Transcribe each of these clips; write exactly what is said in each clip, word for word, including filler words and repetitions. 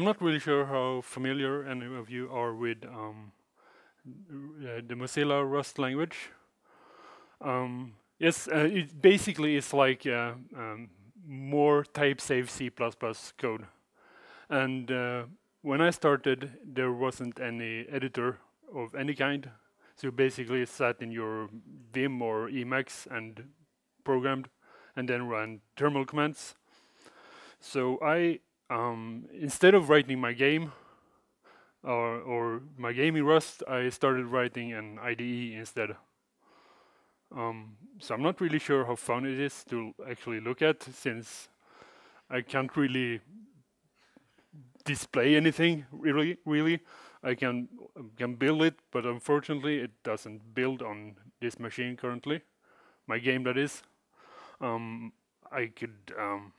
I'm not really sure how familiar any of you are with um, uh, the Mozilla Rust language. Um, yes, uh, it basically is like uh, um, more type-safe C plus plus code. And uh, when I started, there wasn't any editor of any kind. So you basically sat in your Vim or Emacs and programmed, and then ran terminal commands. So I, um, instead of writing my game, or, or my game in Rust, I started writing an I D E instead. Um, so I'm not really sure how fun it is to actually look at, since I can't really display anything, really, really. I can, can build it, but unfortunately it doesn't build on this machine currently. My game, that is. Um, I could, um,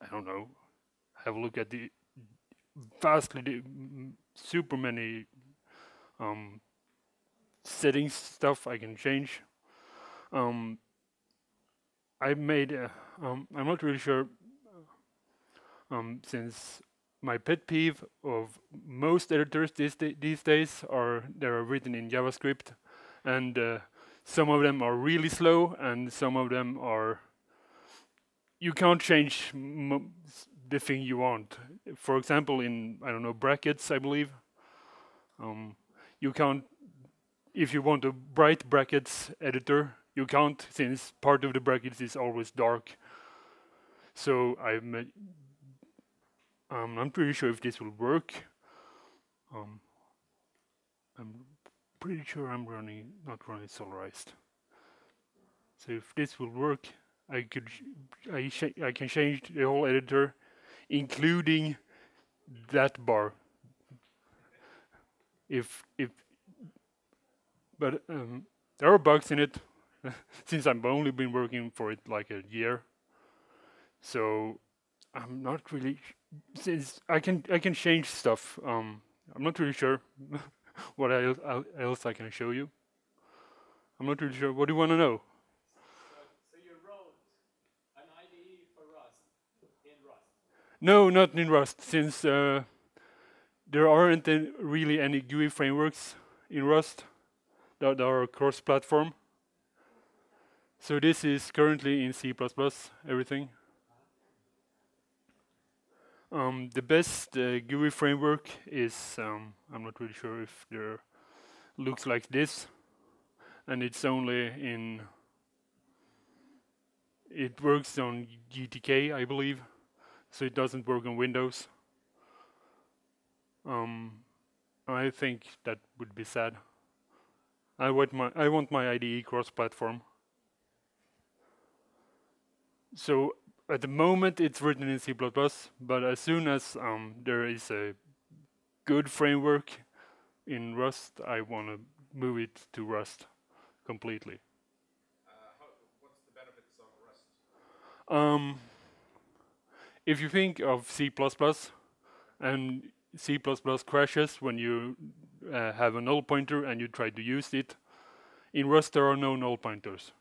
I don't know, have a look at the vastly, the super many um, settings stuff I can change. Um, I made, a, um, I'm not really sure, um, since my pet peeve of most editors these, da these days are they are written in JavaScript, and uh, some of them are really slow, and some of them are you can't change m the thing you want. For example, in I don't know brackets, I believe um, you can't if you want a bright brackets editor, you can't, since part of the brackets is always dark. So I'm. Um, I'm pretty sure if this will work. Um, I'm pretty sure I'm running, not running Solarized. So if this will work, I could, I, I can change the whole editor, including that bar. If if, but um, there are bugs in it, since I've only been working for it like a year. So I'm not really. Since I can I can change stuff, um, I'm not really sure what I, I, else I can show you. I'm not really sure. What do you want to know? So, so you wrote an I D E for Rust in Rust? No, not in Rust. Since uh, there aren't really any G U I frameworks in Rust that are cross-platform. So this is currently in C plus plus. Everything. Um, the best uh, G U I framework is, um, I'm not really sure if there looks like this, and it's only in, it works on G T K, I believe, so it doesn't work on Windows. Um, I think that would be sad. I want my, I want my I D E cross-platform. So, at the moment, it's written in C plus plus, but as soon as um, there is a good framework in Rust, I want to move it to Rust completely. Uh, how, what's the benefits of Rust? Um, if you think of C plus plus, and C plus plus crashes when you uh, have a null pointer and you try to use it, in Rust there are no null pointers.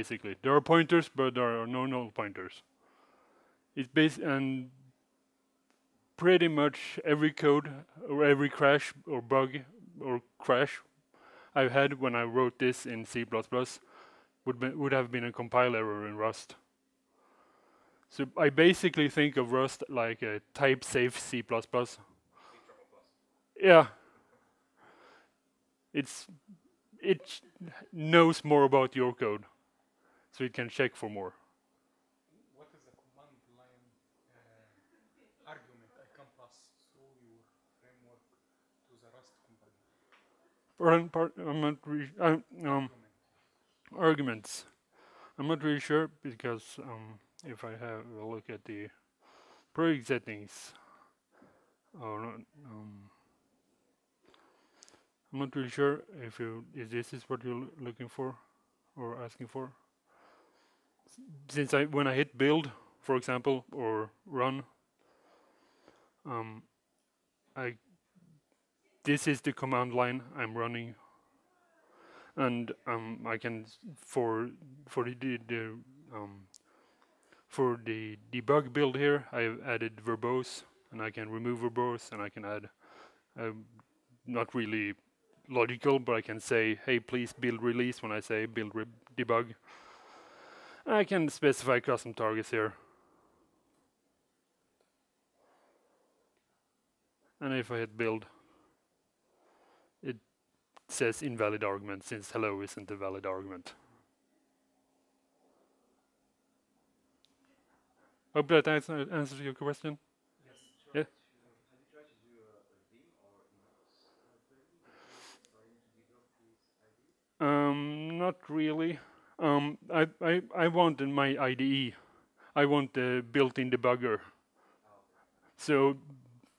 Basically, there are pointers, but there are no null pointers. It's bas and pretty much every code or every crash or bug or crash I've had when I wrote this in C plus plus would be, would have been a compile error in Rust. So I basically think of Rust like a type-safe C plus plus. Yeah, it's it knows more about your code. So you can check for more. What is the command line uh, argument I can pass through your framework to the Rust compiler? Part, I'm not really, um, um, arguments. I'm not really sure because um, if I have a look at the project settings, or not, um, I'm not really sure if you if this is what you're looking for or asking for. Since I, when I hit build, for example, or run, um, I this is the command line I'm running, and um, I can for for the, the, the um, for the debug build here I've added verbose and I can remove verbose, and I can add, um, not really logical, but I can say, hey, please build release when I say build re debug. I can specify custom targets here. And if I hit build, it says invalid argument, since hello isn't a valid argument. Hope that answer, answers your question. Yes. Sure. Yeah. Have you tried to do a Vim or Emacs? Um, not really. Um, I I I want in my I D E, I want the built-in debugger. Oh. So.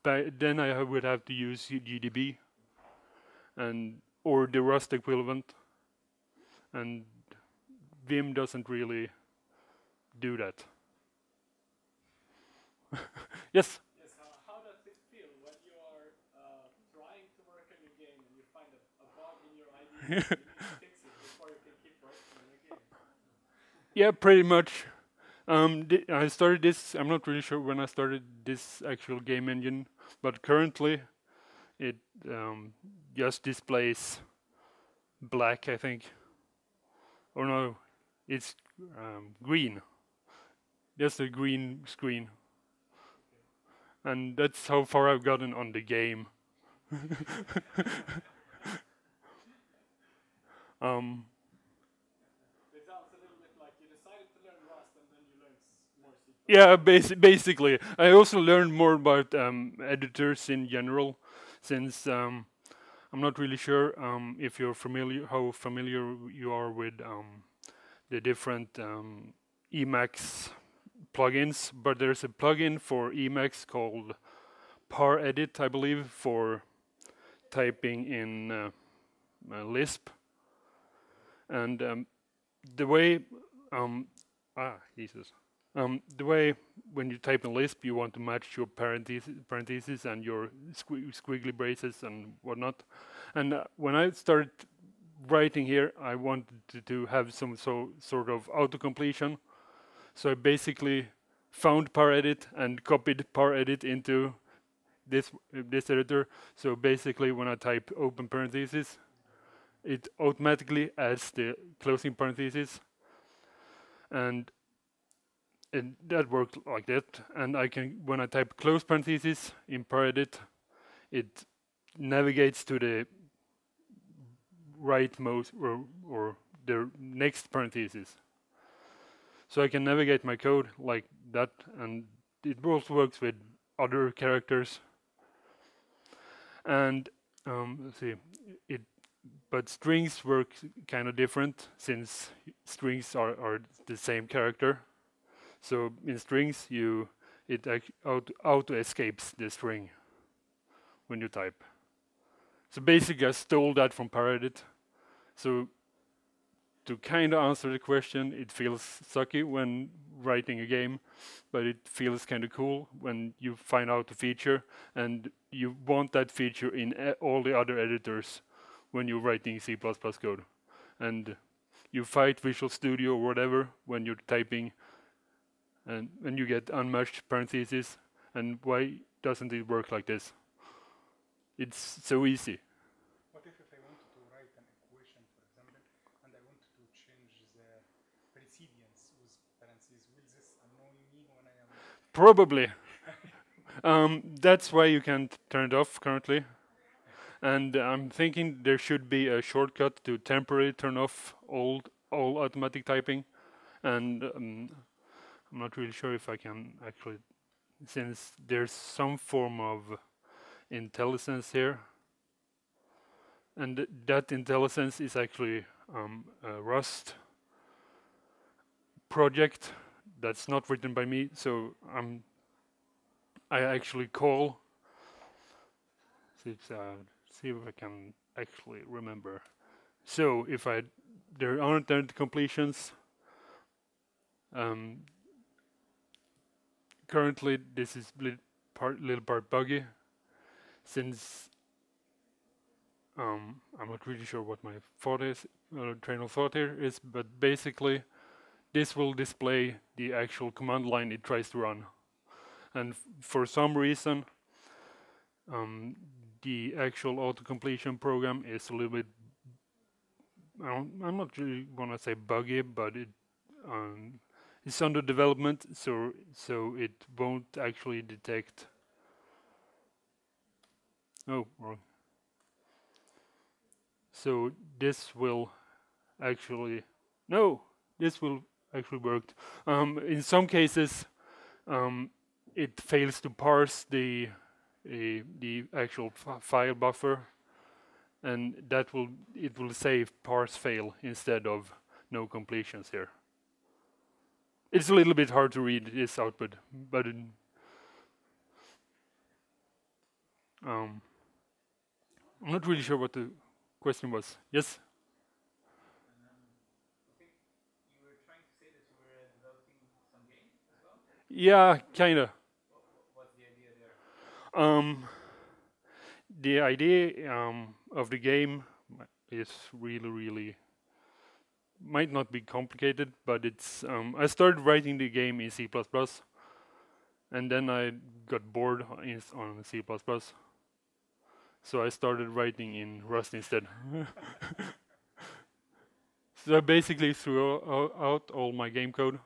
But then I would have to use G D B and or the Rust equivalent, and Vim doesn't really do that. Yes? Yes, how, how does it feel when you are uh, trying to work on your game and you find a, a bug in your I D E and you need to fix it before you can keep working on your game? Yeah, pretty much. Um, I started this, I'm not really sure when I started this actual game engine, but currently it um, just displays black, I think. Or no, it's um, green. Just a green screen. And that's how far I've gotten on the game. um, Yeah, basi basically. I also learned more about um, editors in general, since um, I'm not really sure um, if you're familiar, how familiar you are with um, the different um, Emacs plugins. But there's a plugin for Emacs called ParEdit, I believe, for typing in uh, uh, Lisp. And um, the way, um, ah, Jesus. Um, the way when you type in Lisp, you want to match your parentheses, parentheses and your squ squiggly braces and whatnot. And uh, when I started writing here, I wanted to, to have some so, sort of auto-completion. So I basically found ParEdit and copied ParEdit into this, uh, this editor. So basically when I type open parentheses, it automatically adds the closing parentheses. And And that worked like that, and I can, when I type close parentheses in ParEdit, it navigates to the rightmost or, or the next parentheses. So I can navigate my code like that, and it also works with other characters. And um, let's see, it but strings work kind of different, since strings are, are the same character. So in strings, you it auto escapes the string when you type. So basically, I stole that from ParEdit. So to kind of answer the question, it feels sucky when writing a game, but it feels kind of cool when you find out a feature and you want that feature in all the other editors when you're writing C plus plus code, and you fight Visual Studio or whatever when you're typing. And when you get unmatched parentheses, and why doesn't it work like this? It's so easy. What if, if I wanted to write an equation, for example, and I wanted to change the precedence with parentheses? Will this annoy me when I am? Probably. um, that's why you can't turn it off currently. And I'm thinking there should be a shortcut to temporarily turn off all all automatic typing, and. Um, I'm not really sure if I can actually, since there's some form of IntelliSense here, and th that IntelliSense is actually um, a Rust project that's not written by me. So I'm, I actually call. See, uh, see if I can actually remember. So if I there aren't any completions. Um, Currently, this is a part, little part buggy, since um, I'm not really sure what my thought is, uh, train of thought here is, but basically, this will display the actual command line it tries to run. and for some reason um, the actual auto-completion program is a little bit, I don't, I'm not really gonna say buggy, but it um, it's under development, so so it won't actually detect. Oh, wrong. So this will actually no, this will actually work. Um, in some cases, um, it fails to parse the a, the actual file buffer, and that will it will say parse fail instead of no completions here. It's a little bit hard to read this output, but it, um, I'm not really sure what the question was. Yes. Yeah, kinda. What's the idea there? Um, the idea um, of the game is really, really might not be complicated, but it's. Um, I started writing the game in C plus plus, and then I got bored in, on C plus plus, so I started writing in Rust instead. So I basically threw out all my game code.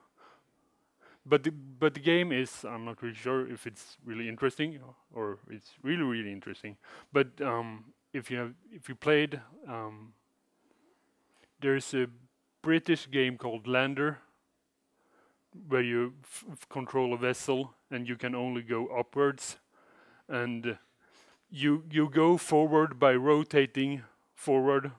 But the, but the game is, I'm not really sure if it's really interesting or it's really, really interesting. But um, if you have, if you played, um, there's a British game called Lander where you f control a vessel and you can only go upwards. And you, you go forward by rotating forward,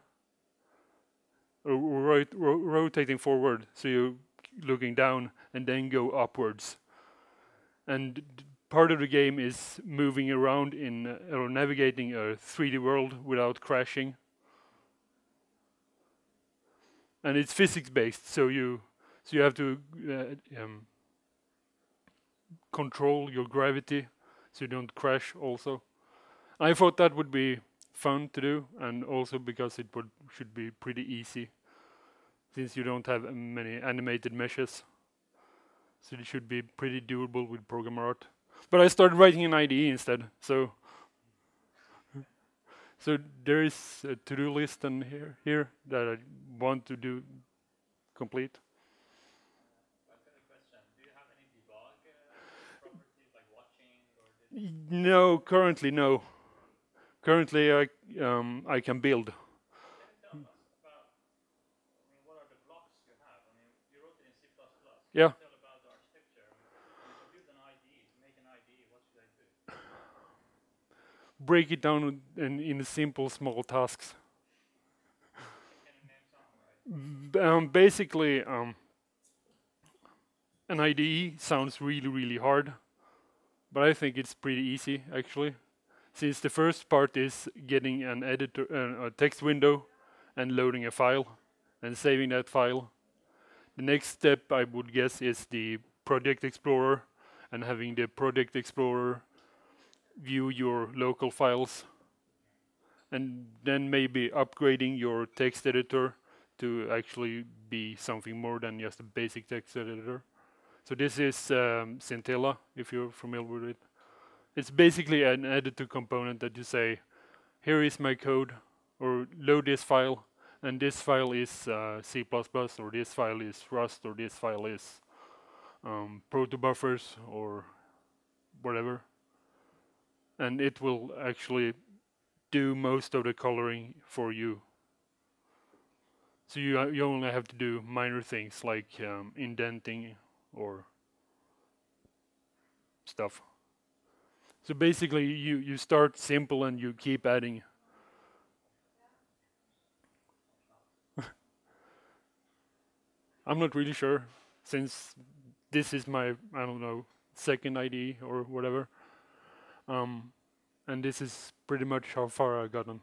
or rot ro rotating forward, so you looking down and then go upwards. And part of the game is moving around in uh, or navigating a three D world without crashing. And it's physics based, so you so you have to uh, um, control your gravity so you don't crash also. I thought that would be fun to do, and also because it would should be pretty easy, since you don't have many animated meshes. So it should be pretty doable with programmer art. But I started writing an I D E instead, so so there is a to-do list in here here that I want to do complete. I've got a question. Do you have any debug uh, properties like watching or did No, currently no. Currently I um I can build. Yeah. Break it down in, in simple, small tasks. Um, basically, um, an I D E sounds really, really hard, but I think it's pretty easy actually, since the first part is getting an editor, uh, a text window, and loading a file, and saving that file. The next step, I would guess, is the Project Explorer, and having the Project Explorer view your local files, and then maybe upgrading your text editor to actually be something more than just a basic text editor. So this is um, Scintilla, if you're familiar with it. It's basically an editor component that you say, here is my code, or load this file, and this file is uh, C plus plus, or this file is Rust, or this file is um, protobuffers, or whatever. And it will actually do most of the coloring for you. So you, uh, you only have to do minor things like um, indenting or stuff. So basically you, you start simple and you keep adding. I'm not really sure, since this is my, I don't know, second I D or whatever. Um, and this is pretty much how far I've gotten.